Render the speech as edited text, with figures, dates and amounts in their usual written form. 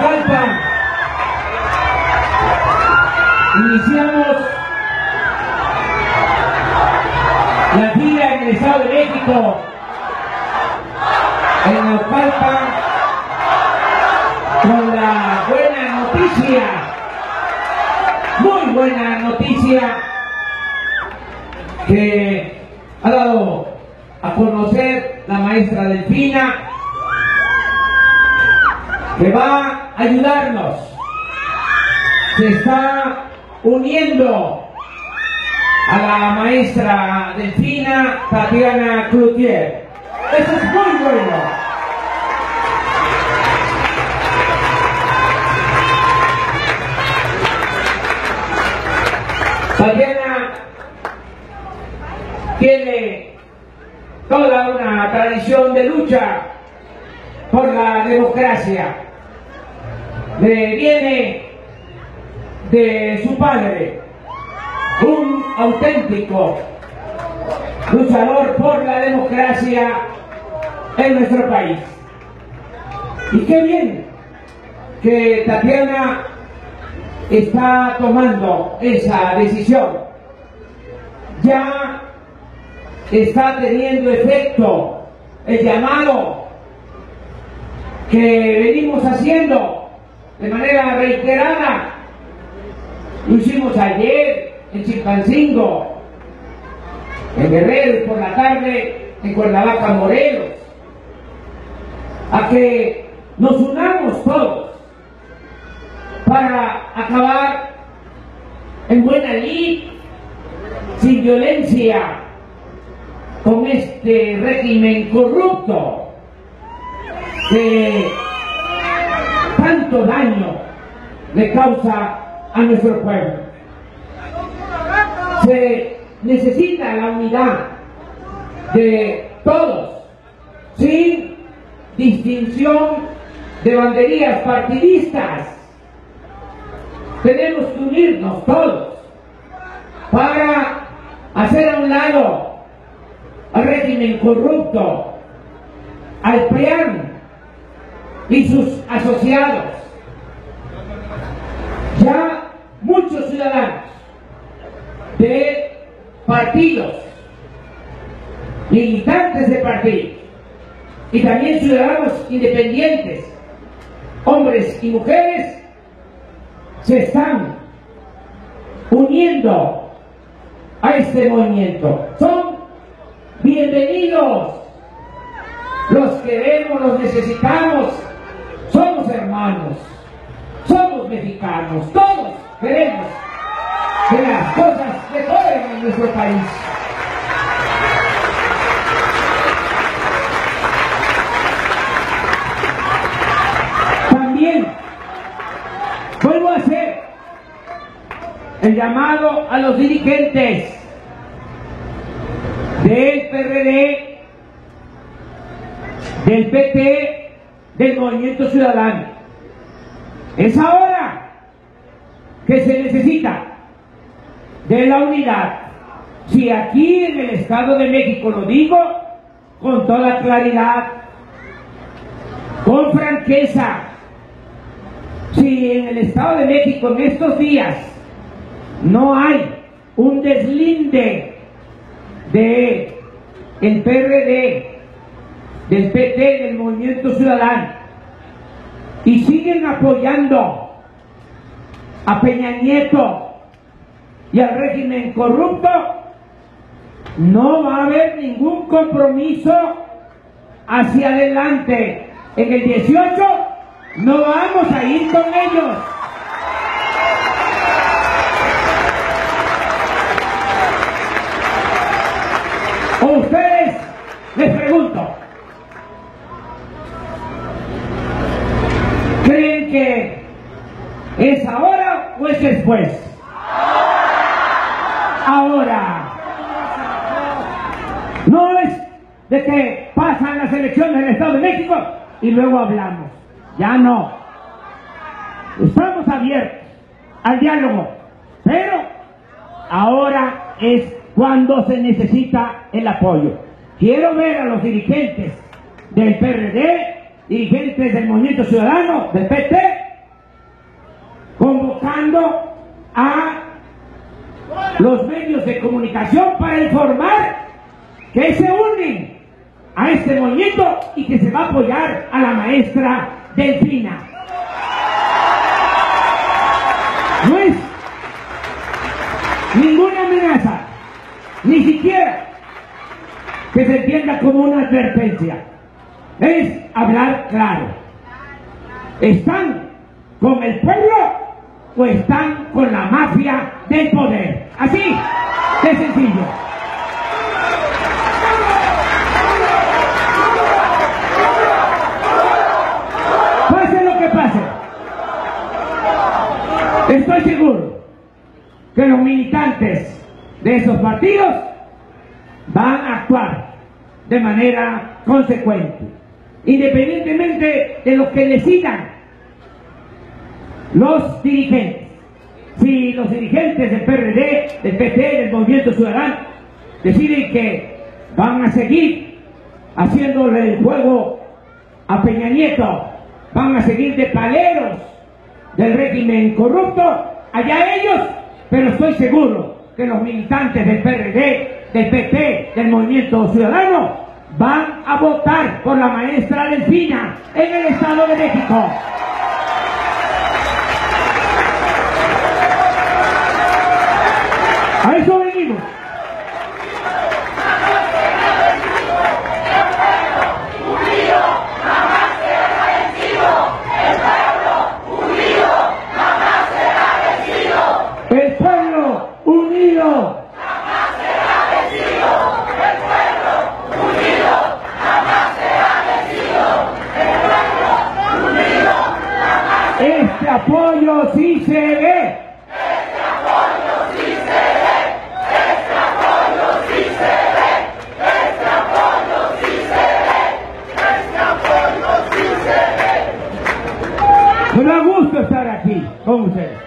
Coacalpan. Iniciamos la fila en el Estado de México. En Naucalpan, con la buena noticia, muy buena noticia, que ha dado a conocer la maestra Delfina, que va a ayudarnos. Se está uniendo a la maestra Delfina Tatiana Clouthier. Eso es muy bueno. Tatiana tiene toda una tradición de lucha por la democracia. Le viene de su padre, un auténtico luchador por la democracia en nuestro país. Y qué bien que Tatiana está tomando esa decisión. Ya está teniendo efecto el llamado que venimos haciendo de manera reiterada. Lo hicimos ayer en Chilpancingo, en Guerrero, por la tarde en Cuernavaca, Morelos, a que nos unamos todos para acabar en buena lid, sin violencia, con este régimen corrupto que tanto daño le causa a nuestro pueblo. Se necesita la unidad de todos, sin distinción de banderías partidistas. Tenemos que unirnos todos para hacer a un lado al régimen corrupto, al PRIAN y sus asociados. Ya muchos ciudadanos de partidos, militantes de partidos, y también ciudadanos independientes, hombres y mujeres, se están uniendo a este movimiento. Son bienvenidos, los queremos, los necesitamos, somos hermanos, somos mexicanos, todos queremos que las cosas mejoren en nuestro país. Vuelvo a hacer el llamado a los dirigentes del PRD, del PT, del Movimiento Ciudadano. Es ahora que se necesita de la unidad. Si aquí en el Estado de México, lo digo con toda claridad, con franqueza, si en el Estado de México en estos días no hay un deslinde de el PRD, del PT, del Movimiento Ciudadano, y siguen apoyando a Peña Nieto y al régimen corrupto, no va a haber ningún compromiso hacia adelante. En el 18 no vamos a ir con ellos. O ustedes, les pregunto, ¿creen que es ahora o es después? Ahora. No es de que pasan las elecciones del Estado de México y luego hablamos. Ya no. Estamos abiertos al diálogo, pero ahora es cuando se necesita el apoyo. Quiero ver a los dirigentes del PRD, dirigentes del Movimiento Ciudadano, del PT, utilizando a los medios de comunicación para informar que se unen a este movimiento y que se va a apoyar a la maestra Delfina. No es ninguna amenaza, ni siquiera que se entienda como una advertencia, es hablar claro. ¿Están con el pueblo o están con la mafia del poder? Así de sencillo. Pase lo que pase, estoy seguro que los militantes de esos partidos van a actuar de manera consecuente, independientemente de lo que decidan los dirigentes. Si los dirigentes del PRD, del PT, del Movimiento Ciudadano deciden que van a seguir haciéndole el juego a Peña Nieto, van a seguir de paleros del régimen corrupto, allá ellos, pero estoy seguro que los militantes del PRD, del PT, del Movimiento Ciudadano van a votar por la maestra Delfina en el Estado de México. A eso venimos. Este apoyo sí se ve. Este apoyo sí se ve. Este apoyo sí se ve. Este apoyo sí se ve. Este apoyo sí se ve. Me da gusto estar aquí con ustedes.